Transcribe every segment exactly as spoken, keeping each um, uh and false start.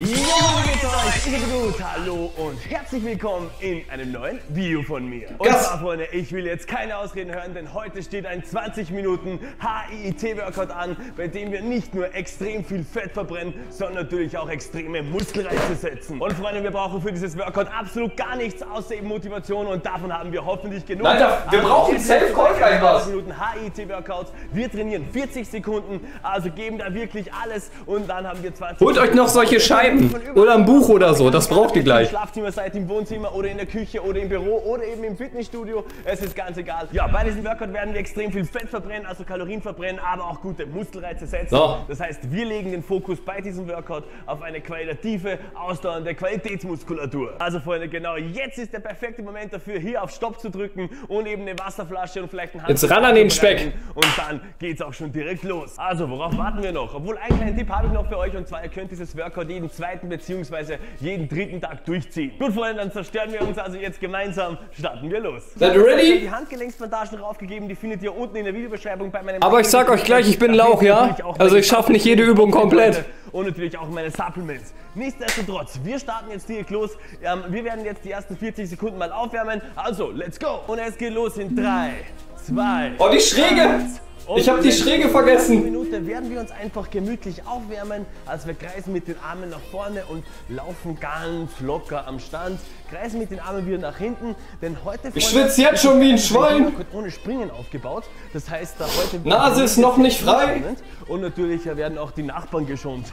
Jo, wie geht's euch? Ich bin gut, hallo und herzlich willkommen in einem neuen Video von mir. Und zwar, Freunde, ich will jetzt keine Ausreden hören, denn heute steht ein zwanzig Minuten H I I T-Workout an, bei dem wir nicht nur extrem viel Fett verbrennen, sondern natürlich auch extreme Muskelreize setzen. Und Freunde, wir brauchen für dieses Workout absolut gar nichts außer eben Motivation und davon haben wir hoffentlich genug. Alter, wir brauchen den Self-Call-Guy was. zwanzig Minuten H I I T-Workouts, wir trainieren vierzig Sekunden, also geben da wirklich alles und dann haben wir zwanzig. Holt euch noch solche Scheiße. Oder ein Buch oder so, das braucht ihr gleich. Im Schlafzimmer, seid im Wohnzimmer oder in der Küche oder im Büro oder eben im Fitnessstudio, es ist ganz egal. Ja, bei diesem Workout werden wir extrem viel Fett verbrennen, also Kalorien verbrennen, aber auch gute Muskelreize setzen. So. Das heißt, wir legen den Fokus bei diesem Workout auf eine qualitative, ausdauernde Qualitätsmuskulatur. Also Freunde, genau jetzt ist der perfekte Moment dafür, hier auf Stopp zu drücken und eben eine Wasserflasche und vielleicht ein Handtuch. Jetzt ran an den Speck. Und dann geht's auch schon direkt los. Also, worauf warten wir noch? Obwohl, einen kleinen Tipp habe ich noch für euch und zwar, ihr könnt dieses Workout jeden zweiten bzw. jeden dritten Tag durchziehen. Gut, Freunde, dann zerstören wir uns also jetzt gemeinsam. Starten wir los. Seid ihr ready? Die Handgelenksbandagen raufgegeben, die findet ihr unten in der Videobeschreibung bei meinem... Aber ich sag euch gleich, ich bin Lauch, ja? Also ich schaffe nicht jede Übung komplett. Und natürlich auch meine Supplements. Nichtsdestotrotz, wir starten jetzt direkt los. Ähm, wir werden jetzt die ersten vierzig Sekunden mal aufwärmen. Also, let's go! Und es geht los in drei, zwei... Oh, die Schräge! Und ich habe die Schräge vergessen. In einer Minute werden wir uns einfach gemütlich aufwärmen. Also wir kreisen mit den Armen nach vorne und laufen ganz locker am Stand. Kreisen mit den Armen wieder nach hinten, denn heute... Ich schwitze jetzt schon wie ein Schwein. ...ohne Springen aufgebaut. Das heißt, da heute... Nase ist noch nicht frei. Und natürlich werden auch die Nachbarn geschont.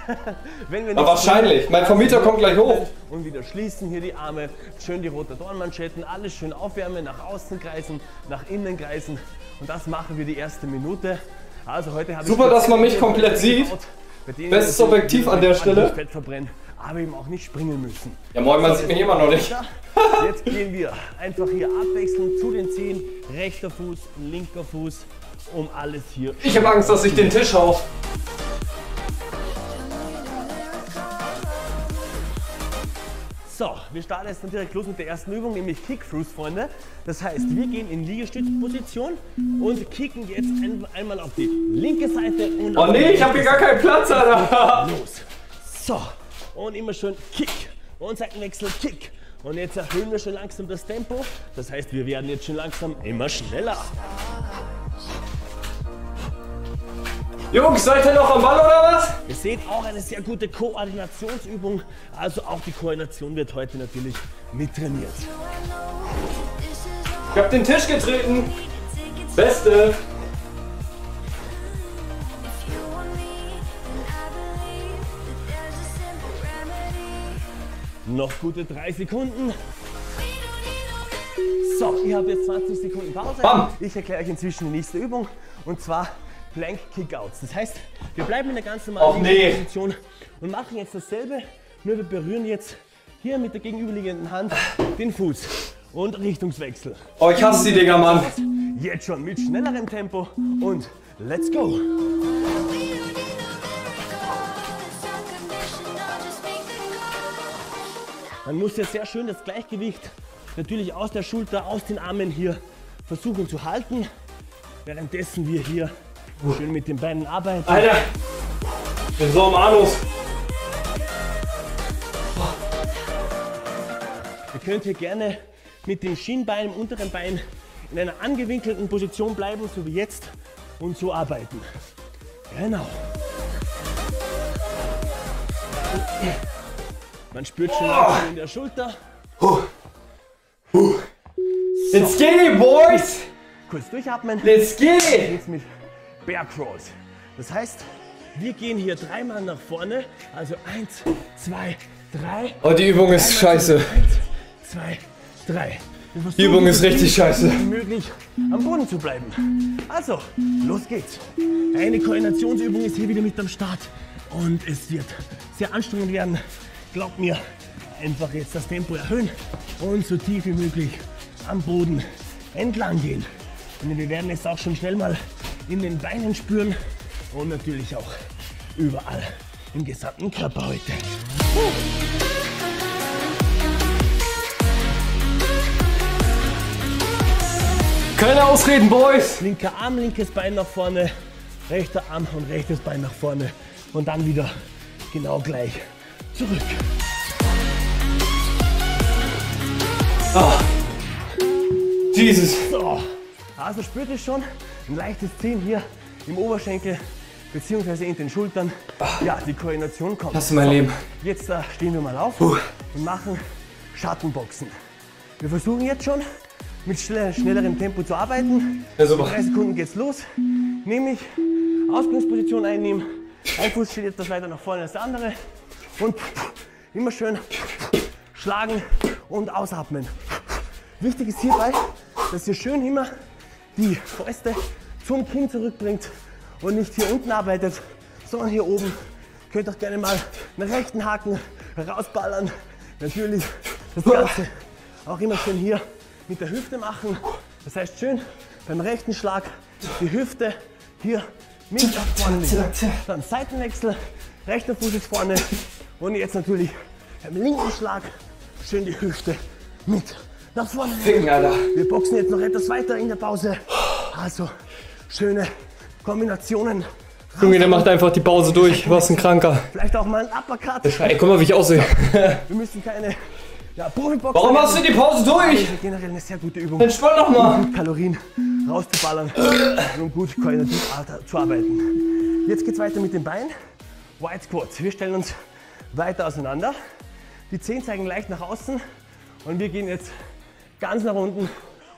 Wenn wir nicht... Aber wahrscheinlich. Mein Vermieter kommt gleich hoch. Und wieder schließen hier die Arme. Schön die Rotatorenmanschetten. Alles schön aufwärmen. Nach außen kreisen, nach innen kreisen. Und das machen wir die erste Minute. Also heute habe Super, ich dass man mich komplett sieht. Bestes Objektiv an der Stelle. Fett verbrennen, aber eben auch nicht springen müssen. Ja moin, man sieht mich immer noch nicht. Jetzt gehen wir einfach hier abwechselnd zu den Zehen. Rechter Fuß, linker Fuß, um alles hier... Ich habe Angst, dass ich den Tisch hau. So, wir starten jetzt dann direkt los mit der ersten Übung, nämlich Kick-Throughs, Freunde. Das heißt, wir gehen in Liegestützposition und kicken jetzt ein, einmal auf die linke Seite und... Oh nee, ich habe hier gar keinen Platz, Alter! Los! So, und immer schön Kick und Seitenwechsel, Kick. Und jetzt erhöhen wir schon langsam das Tempo. Das heißt, wir werden jetzt schon langsam immer schneller. Jungs, seid ihr noch am Ball oder was? Ihr seht auch eine sehr gute Koordinationsübung. Also auch die Koordination wird heute natürlich mittrainiert. Ich hab den Tisch getreten. Beste. Noch gute drei Sekunden. So, ich habe jetzt zwanzig Sekunden Pause. Bam. Ich erkläre euch inzwischen die nächste Übung. Und zwar... Plank Kickouts. Das heißt, wir bleiben in der ganz normalen nee. Position und machen jetzt dasselbe, nur wir berühren jetzt hier mit der gegenüberliegenden Hand den Fuß und Richtungswechsel. Oh, ich hasse die Dinger, Mann. Jetzt schon mit schnellerem Tempo und let's go. Man muss ja sehr schön das Gleichgewicht natürlich aus der Schulter, aus den Armen hier versuchen zu halten, währenddessen wir hier schön mit den Beinen arbeiten. Alter, ich bin so am Anus. Ihr könnt hier gerne mit dem Schienbein, dem unteren Bein in einer angewinkelten Position bleiben, so wie jetzt, und so arbeiten. Genau. Man spürt schon oh. in der Schulter. Huh. Huh. So. Let's go, boys! Kurz durchatmen. Let's go! Bear Crawls. Das heißt, wir gehen hier dreimal nach vorne, also eins, zwei, drei. Oh, die Übung ist scheiße. eins, zwei, drei. Die Übung ist richtig scheiße. Möglich am Boden zu bleiben. Also, los geht's. Eine Koordinationsübung ist hier wieder mit am Start und es wird sehr anstrengend werden. Glaubt mir, einfach jetzt das Tempo erhöhen und so tief wie möglich am Boden entlang gehen. Und wir werden es auch schon schnell mal in den Beinen spüren und natürlich auch überall im gesamten Körper heute. Keine Ausreden, Boys! Linker Arm, linkes Bein nach vorne, rechter Arm und rechtes Bein nach vorne und dann wieder genau gleich zurück. Oh. Jesus. So. Also spürt ihr schon ein leichtes Ziehen hier im Oberschenkel beziehungsweise in den Schultern. Ja, die Koordination kommt. Das ist mein so, Leben. Jetzt uh, stehen wir mal auf Puh. und machen Schattenboxen. Wir versuchen jetzt schon mit schnell, schnellerem Tempo zu arbeiten. Ja, super. In drei Sekunden geht's los. Nämlich Ausgangsposition einnehmen. Ein Fuß steht jetzt leider noch vorne als der andere. Und immer schön schlagen und ausatmen. Wichtig ist hierbei, dass ihr schön immer die Fäuste zum Kinn zurückbringt und nicht hier unten arbeitet, sondern hier oben. Könnt auch gerne mal einen rechten Haken rausballern. Natürlich das Ganze auch immer schön hier mit der Hüfte machen. Das heißt schön beim rechten Schlag die Hüfte hier mit nach vorne nehmen. Dann Seitenwechsel, rechter Fuß ist vorne und jetzt natürlich beim linken Schlag schön die Hüfte mit nach vorne nehmen. Wir boxen jetzt noch etwas weiter in der Pause. Also schöne Kombinationen. Junge, der macht einfach die Pause durch. Was ein Kranker. Vielleicht auch mal ein Uppercut. Ey, guck mal, wie ich aussehe. Wir müssen keine ja, Profiboxer. Warum machst du die Pause durch? Das ist generell eine sehr gute Übung. Entspann doch mal. Um Kalorien rauszuballern und um gut koordinativ zu arbeiten. Jetzt geht's weiter mit dem Bein. Wide Squats. Wir stellen uns weiter auseinander. Die Zehen zeigen leicht nach außen. Und wir gehen jetzt ganz nach unten.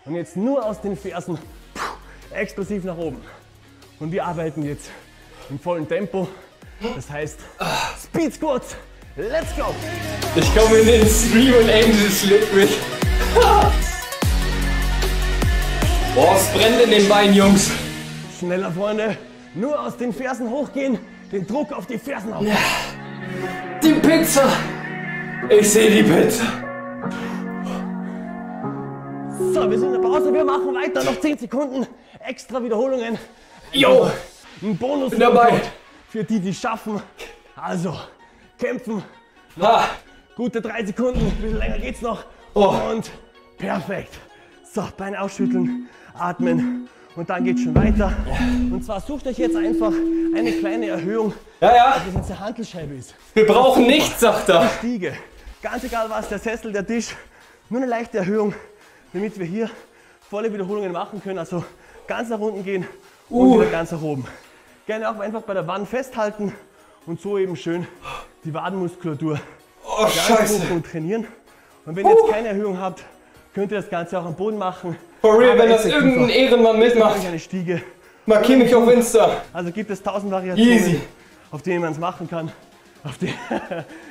Und jetzt nur aus den Fersen explosiv nach oben. Und wir arbeiten jetzt im vollen Tempo. Das heißt, Speed Squats. Let's go! Ich komme in den Stream und Angel schlägt mich. Boah, es brennt in den Beinen, Jungs. Schneller, Freunde. Nur aus den Fersen hochgehen, den Druck auf die Fersen auf. Ja. Die Pizza. Ich sehe die Pizza. So, wir sind in der Pause. Wir machen weiter. Noch zehn Sekunden. Extra Wiederholungen. Jo. Ein Bonus bin dabei. Für die, die schaffen. Also, kämpfen. Ah. Gute drei Sekunden. Ein bisschen länger geht's noch. Oh. Und perfekt. So, Beine ausschütteln, atmen. Und dann geht's schon weiter. Und zwar sucht euch jetzt einfach eine kleine Erhöhung, ja, ja. die jetzt eine Hantelscheibe ist. Wir brauchen nichts, sagt er. Die Stiege. Ganz egal was, der Sessel, der Tisch. Nur eine leichte Erhöhung, damit wir hier volle Wiederholungen machen können. Also ganz nach unten gehen und uh. wieder ganz nach oben. Gerne auch einfach bei der Wand festhalten und so eben schön die Wadenmuskulatur oh, Scheiße. Und trainieren. Und wenn ihr uh. jetzt keine Erhöhung habt, könnt ihr das Ganze auch am Boden machen. For real, wenn das irgendein Ehrenmann mitmacht, markiere mich auf Insta. Also gibt es tausend Variationen, Easy. auf denen man es machen kann, auf die,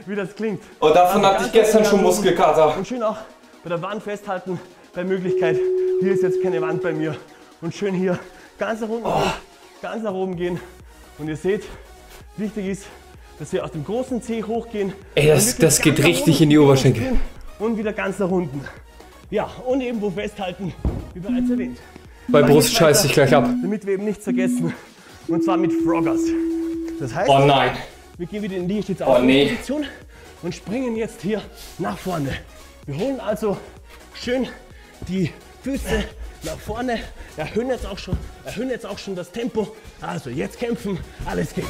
wie das klingt. Und oh, davon also hatte ich gestern schon Muskelkater. Und schön auch bei der Wand festhalten, bei Möglichkeit. Hier ist jetzt keine Wand bei mir. Und schön hier ganz nach unten, oh. gehen, ganz nach oben gehen. Und ihr seht, wichtig ist, dass wir aus dem großen Zeh hochgehen. Ey, das, das geht richtig in die Oberschenkel. Und wieder ganz nach unten. Ja, und eben wo festhalten, wie bereits erwähnt. Bei Brust scheiße ich gleich ab. Damit wir eben nichts vergessen. Und zwar mit Froggers. Das heißt, oh nein. wir gehen wieder in die Liegestütze oh nee. Position und springen jetzt hier nach vorne. Wir holen also schön die Füße nach vorne. Erhöhen jetzt auch schon, erhöhen jetzt auch schon das Tempo. Also jetzt kämpfen, alles geht.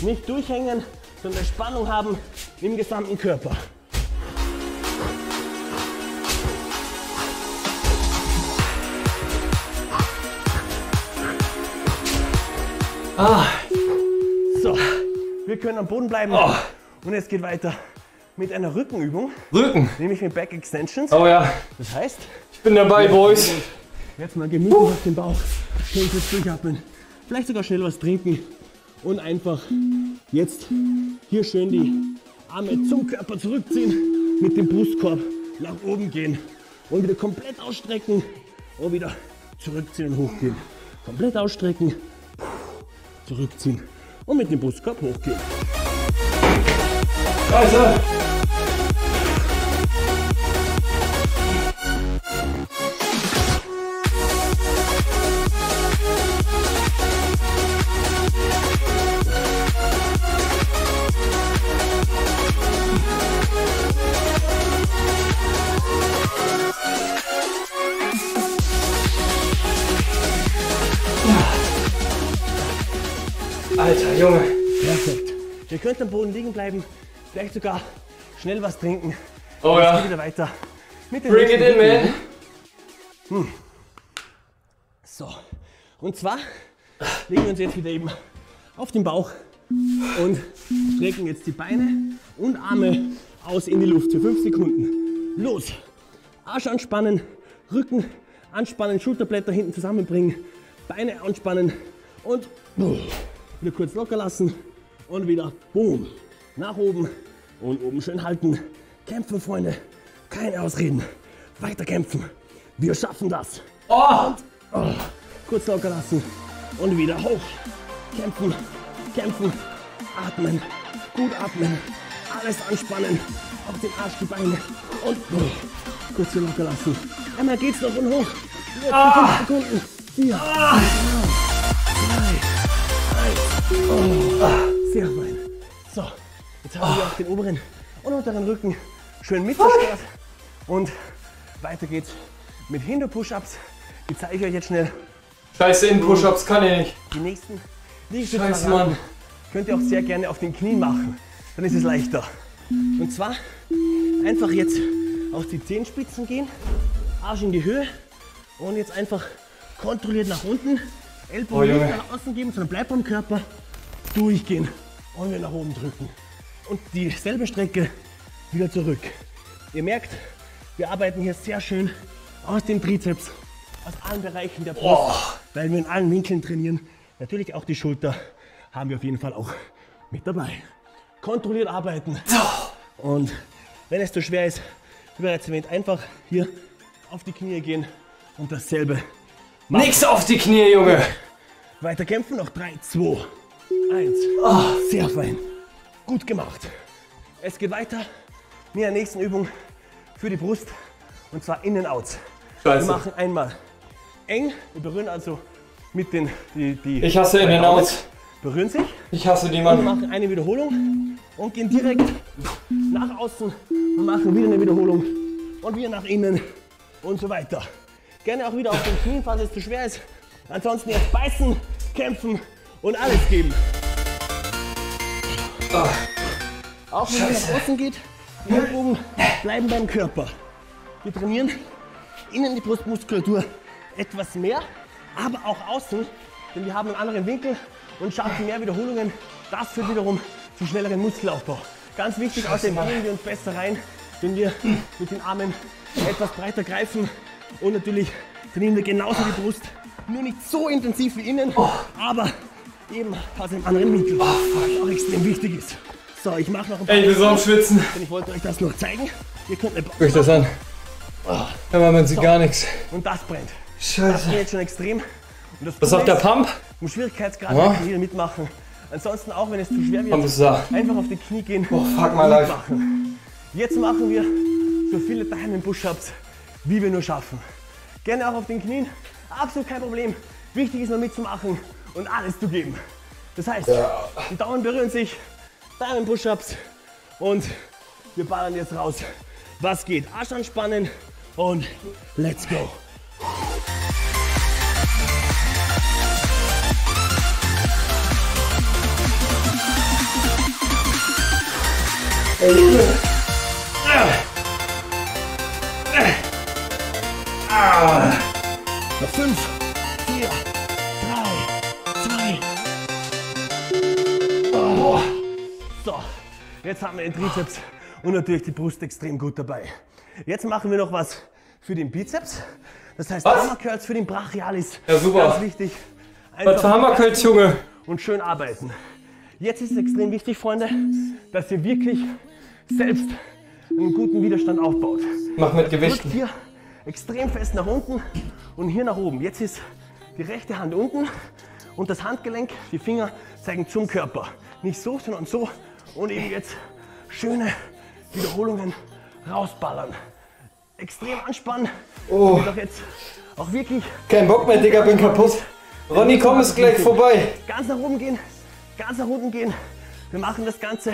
Nicht durchhängen, sondern Spannung haben im gesamten Körper. Ah. So, wir können am Boden bleiben oh. und es geht weiter mit einer Rückenübung. Rücken? Nämlich mit Back Extensions. Oh ja. Das heißt, ich bin dabei, Boys. Jetzt mal gemütlich auf den Bauch, schön kurz durchatmen, vielleicht sogar schnell was trinken. Und einfach jetzt hier schön die Arme zum Körper zurückziehen, mit dem Brustkorb nach oben gehen und wieder komplett ausstrecken und wieder zurückziehen und hochgehen. Komplett ausstrecken, zurückziehen und mit dem Brustkorb hochgehen. Also. Alter, Junge. Perfekt. Ihr könnt am Boden liegen bleiben, vielleicht sogar schnell was trinken. Oh und ja. Geht wieder weiter. Mit den Bring it in, man. Hm. So. Und zwar legen wir uns jetzt wieder eben auf den Bauch und strecken jetzt die Beine und Arme aus in die Luft für fünf Sekunden. Los! Arsch anspannen, Rücken anspannen, Schulterblätter hinten zusammenbringen, Beine anspannen und wieder kurz locker lassen und wieder boom, nach oben und oben schön halten. Kämpfen, Freunde, keine Ausreden, weiter kämpfen, wir schaffen das. Oh. Und, oh, kurz locker lassen und wieder hoch, kämpfen, kämpfen, atmen, gut atmen, alles anspannen, auf den Arsch, die Beine und oh, kurz locker lassen. Einmal geht's noch und hoch, ah. fünf Sekunden, vier, ah. drei, eins, oh. ah. sehr fein. So, jetzt haben wir oh. auf den oberen und unteren Rücken schön mitgesteuert und weiter geht's mit Hinter-Push-Ups, die zeige ich euch jetzt schnell. Scheiße, In-Push-Ups kann ich nicht. Die nächsten Liegestütze könnt ihr auch sehr gerne auf den Knien machen, dann ist es leichter. Und zwar einfach jetzt auf die Zehenspitzen gehen, Arsch in die Höhe und jetzt einfach kontrolliert nach unten, Ellbogen nicht nach außen geben, sondern bleibt am Körper, durchgehen und wir nach oben drücken. Und dieselbe Strecke wieder zurück. Ihr merkt, wir arbeiten hier sehr schön aus dem Trizeps, aus allen Bereichen der Brust, oh. weil wir in allen Winkeln trainieren. Natürlich auch die Schulter haben wir auf jeden Fall auch mit dabei. Kontrolliert arbeiten. Oh. Und wenn es zu schwer ist, wie bereits erwähnt, einfach hier auf die Knie gehen und dasselbe machen. Nix auf die Knie, Junge! Weiter kämpfen, noch drei, zwei, eins. Oh. Sehr fein. Gut gemacht. Es geht weiter mit der nächsten Übung für die Brust und zwar Innen-Outs. Wir machen einmal eng, wir berühren also mit den... Die, die ich hasse Innen-Outs. Berühren sich. Ich hasse die, Mann. Wir machen eine Wiederholung und gehen direkt nach außen und machen wieder eine Wiederholung und wieder nach innen und so weiter. Gerne auch wieder auf den Knien, falls es zu schwer ist. Ansonsten jetzt beißen, kämpfen und alles geben. Oh. Auch wenn es nach außen geht, die Ellbogen bleiben beim Körper. Wir trainieren innen die Brustmuskulatur etwas mehr, aber auch außen, denn wir haben einen anderen Winkel und schaffen mehr Wiederholungen. Das führt wiederum zu schnelleren Muskelaufbau. Ganz wichtig, Scheiße, außerdem gehen wir uns besser rein, wenn wir mit den Armen etwas breiter greifen. Und natürlich trainieren wir genauso die Brust, nur nicht so intensiv wie innen, aber eben aus einem anderen Winkel, was auch extrem wichtig ist. So, ich mache noch ein paar. Ey, wir sollen Übungen, schwitzen. Denn ich wollte euch das noch zeigen. Ihr könnt eine Pause. Guckt euch das an. Oh. Ja, man sieht so. Gar nichts. Und das brennt. Scheiße. Das ist jetzt schon extrem. Und das was auf der Pump? Um Schwierigkeitsgrad ja. wieder mitmachen. Ansonsten auch, wenn es zu schwer wird, einfach auf die Knie gehen. Oh, fuck my life. Jetzt machen wir so viele Diamond Push-Ups, wie wir nur schaffen. Gerne auch auf den Knien. Absolut kein Problem. Wichtig ist nur mitzumachen und alles zu geben. Das heißt, ja. die Daumen berühren sich. Diamond Push-Ups und wir ballern jetzt raus. Was geht? Arsch anspannen und let's go. Noch fünf, vier, drei, zwei. Oh. So, jetzt haben wir den Trizeps und natürlich die Brust extrem gut dabei. Jetzt machen wir noch was für den Bizeps. Das heißt was? Hammer Curls für den Brachialis. Ja, super. Ganz wichtig. Einfach was für Hammer Curls, Junge? Und schön arbeiten. Jetzt ist es extrem wichtig, Freunde, dass ihr wirklich selbst einen guten Widerstand aufbaut. Mach mit Gewicht. Hier extrem fest nach unten und hier nach oben. Jetzt ist die rechte Hand unten und das Handgelenk, die Finger zeigen zum Körper. Nicht so, sondern so. Und eben jetzt schöne Wiederholungen rausballern. Extrem anspannen. Oh. Doch jetzt auch wirklich. Kein Bock mehr, Digga, bin kaputt. Ronny, komm, ist gleich vorbei. Ganz nach oben gehen, ganz nach unten gehen. Wir machen das Ganze,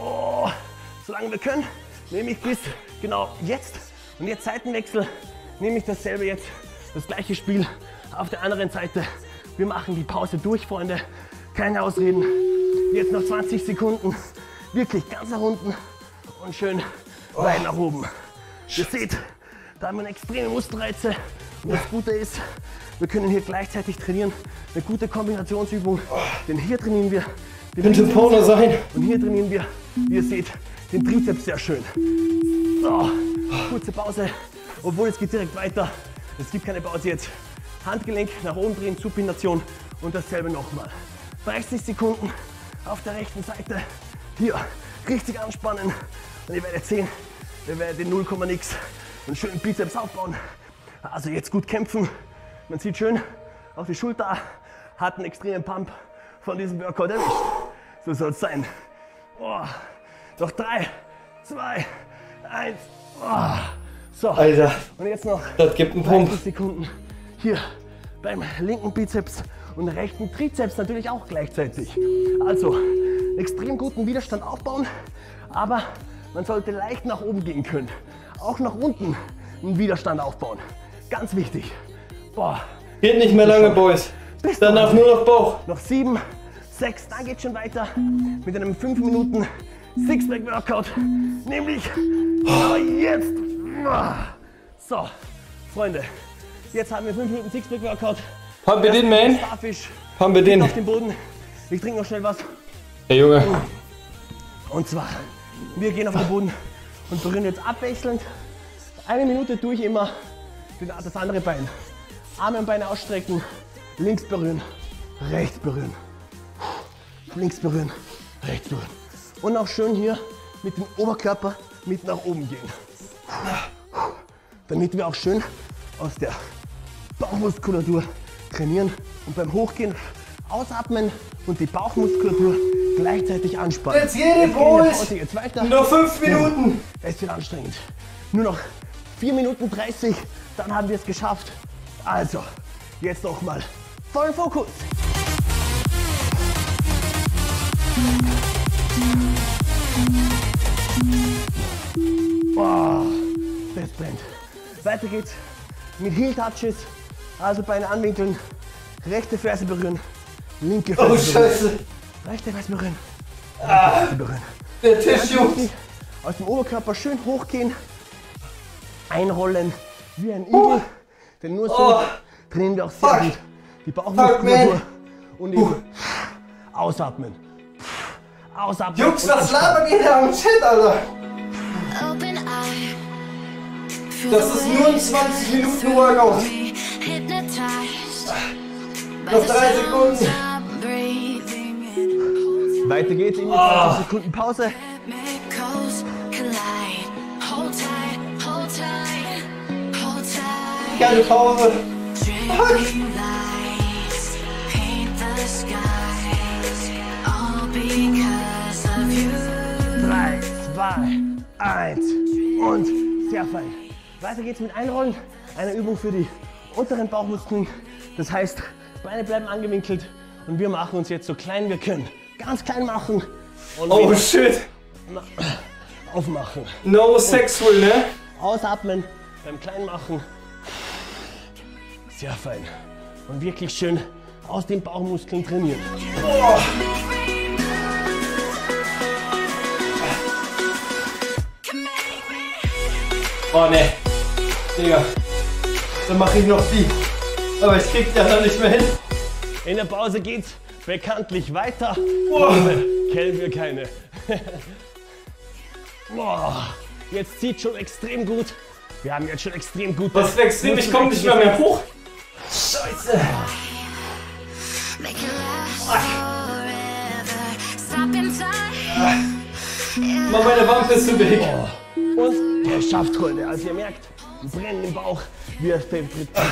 oh, solange wir können. Nehme ich bis genau jetzt. Und jetzt Seitenwechsel. Nehme ich dasselbe jetzt. Das gleiche Spiel auf der anderen Seite. Wir machen die Pause durch, Freunde. Keine Ausreden. Jetzt noch zwanzig Sekunden. Wirklich ganz nach unten und schön oh. weit nach oben. Ihr seht, da haben wir eine extreme Muskelreize. Und das Gute ist, wir können hier gleichzeitig trainieren. Eine gute Kombinationsübung, oh. denn hier trainieren wir den Trizeps sein. Und hier trainieren wir, wie ihr seht, den Trizeps sehr schön. So, kurze Pause, obwohl es geht direkt weiter. Es gibt keine Pause jetzt. Handgelenk nach oben drehen, Supination und dasselbe nochmal. dreißig Sekunden auf der rechten Seite. Hier richtig anspannen und ihr werdet sehen, ihr werdet den null Komma nix und schön Bizeps aufbauen. Also jetzt gut kämpfen. Man sieht schön auf die Schulter, hat einen extremen Pump von diesem Workout erwischt. So soll es sein. Oh. Noch drei, zwei, eins. Oh. So, Alter, und jetzt noch das gibt einen Pump. dreißig Sekunden hier beim linken Bizeps und rechten Trizeps natürlich auch gleichzeitig. Also extrem guten Widerstand aufbauen, aber man sollte leicht nach oben gehen können. Auch nach unten einen Widerstand aufbauen. Ganz wichtig. Boah. Geht nicht mehr lange, Boys. Bis danach nur noch Bauch. Noch sieben, sechs, dann geht's schon weiter mit einem fünf Minuten Sixpack Workout. Nämlich oh, jetzt. So, Freunde, jetzt haben wir fünf Minuten Sixpack Workout. Haben wir den, man? Haben wir den. Auf den Boden. Ich trinke noch schnell was. Hey Junge. Und zwar, wir gehen auf den Boden und berühren jetzt abwechselnd. Eine Minute tue ich immer das andere Bein. Arme und Beine ausstrecken, links berühren, rechts berühren, links berühren, rechts berühren. Und auch schön hier mit dem Oberkörper mit nach oben gehen. Damit wir auch schön aus der Bauchmuskulatur trainieren und beim Hochgehen ausatmen und die Bauchmuskulatur gleichzeitig anspannen. Jetzt jede Brust! Jetzt weiter. Nur fünf Minuten! Es wird anstrengend. Nur noch vier Minuten dreißig, dann haben wir es geschafft. Also, jetzt nochmal voll Fokus! Oh, das brennt. Weiter geht's mit Heel Touches, also Beine anwinkeln, rechte Ferse berühren, linke Ferse oh, berühren. Scheiße. Rechte Ferse berühren, rechte ah, Ferse berühren. Der Tisch juckt. Aus dem Oberkörper schön hochgehen, einrollen wie ein Igel, oh. denn nur so oh. trainieren wir auch sehr Fuck. gut die Bauchmuskulatur und eben uh. ausatmen. Ausatmen. Jungs, was labern ihr da am Chat, Alter? Das ist nur ein zwanzig Minuten Workout. Noch drei Sekunden. Weiter geht's in die zwanzig Sekunden Pause. Keine Pause. Fuck. drei, zwei, eins und sehr fein. Weiter geht's mit Einrollen, eine Übung für die unteren Bauchmuskeln. Das heißt, Beine bleiben angewinkelt und wir machen uns jetzt so klein wir können. Ganz klein machen und oh shit! Aufmachen. No sexual, ne? Ausatmen, beim klein machen. Sehr fein. Und wirklich schön aus den Bauchmuskeln trainieren. Oh. Oh ne, Digga, dann mache ich noch die, aber ich krieg ja noch nicht mehr hin. In der Pause geht's bekanntlich weiter, oh. kennen wir keine. Boah. Jetzt zieht schon extrem gut, wir haben jetzt schon extrem gut. Das wächst extrem, ich komme nicht mehr, mehr hoch. Scheiße. Mach meine Wand ist zu weg. Und er schafft, Freunde. Also ihr merkt, wir brennen im Bauch, wir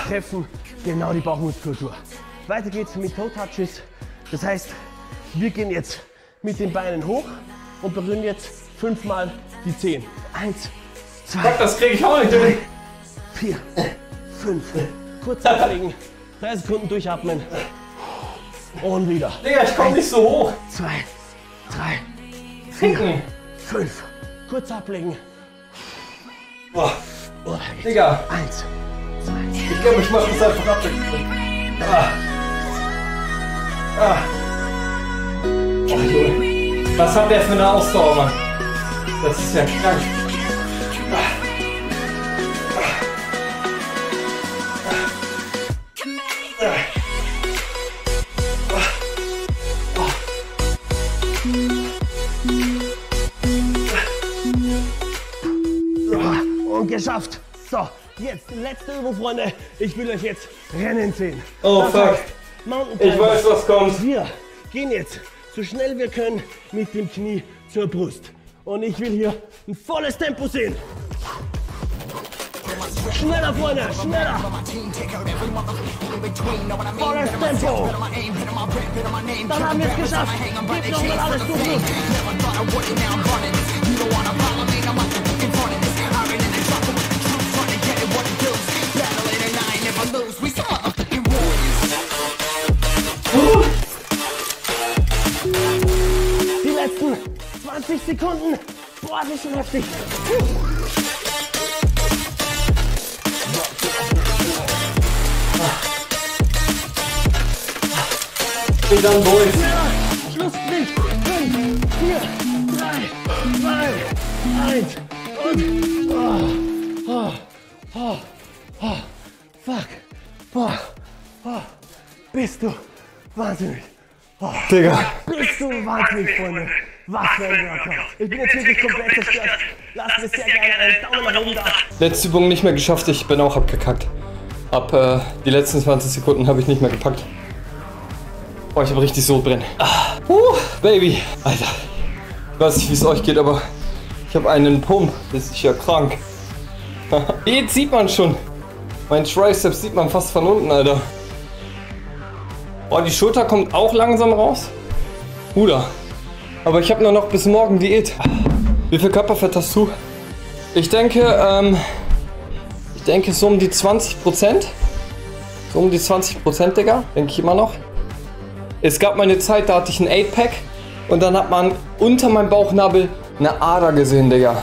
treffen genau die Bauchmuskulatur. Weiter geht's mit Toe Touches. Das heißt, wir gehen jetzt mit den Beinen hoch und berühren jetzt fünfmal die Zehen. Eins, zwei, das krieg ich auch nicht drei, vier, fünf. Kurz anlegen, drei Sekunden durchatmen und wieder. Digga, ich komme nicht so hoch. Zwei, drei, vier, fünf. Kurz ablegen. Oh. Oh, Digga. Eins, zwei, ich glaube, ich mache das einfach ab. Ah. Ah. Mann. Was hat der für eine Ausdauer, Mann? Das ist ja krank. Und geschafft. So, jetzt letzte Übung, Freunde. Ich will euch jetzt rennen sehen. Oh, das fuck. Ich weiß, was kommt. Wir gehen jetzt so schnell wir können mit dem Knie zur Brust. Und ich will hier ein volles Tempo sehen. Schneller, Freunde, schneller! Volles Tempo! Dann haben wir es geschafft! Gebt nochmal alles gut los! Die letzten zwanzig Sekunden! Boah, das ist schon heftig! Und dann Boys. Schluss mit fünf, vier, drei, zwei, eins und oh, oh, oh, oh, fuck, boah, oh, bist du wahnsinnig. Oh, Digga. Bist du wahnsinnig, Freunde. Was für ein Workout. Ich bin jetzt wirklich komplett zerstört. Lasst mir sehr gerne einen Daumen nach oben da. Letzte Übung nicht mehr geschafft, ich bin auch abgekackt. Ab äh, die letzten zwanzig Sekunden habe ich nicht mehr gepackt. Oh, ich habe richtig Sodbrennen. Ah, uh, Baby. Alter, ich weiß nicht, wie es euch geht, aber ich habe einen Pump. Das ist ja krank. Jetzt sieht man schon. Mein Triceps sieht man fast von unten, Alter. Oh, die Schulter kommt auch langsam raus. Bruder. Aber ich habe nur noch bis morgen Diät. Wie viel Körperfett hast du? Ich denke, ähm, ich denke so um die zwanzig Prozent. So um die zwanzig Prozent, Digga. Denke ich immer noch. Es gab mal eine Zeit, da hatte ich ein acht Pack und dann hat man unter meinem Bauchnabel eine Ader gesehen, Digga.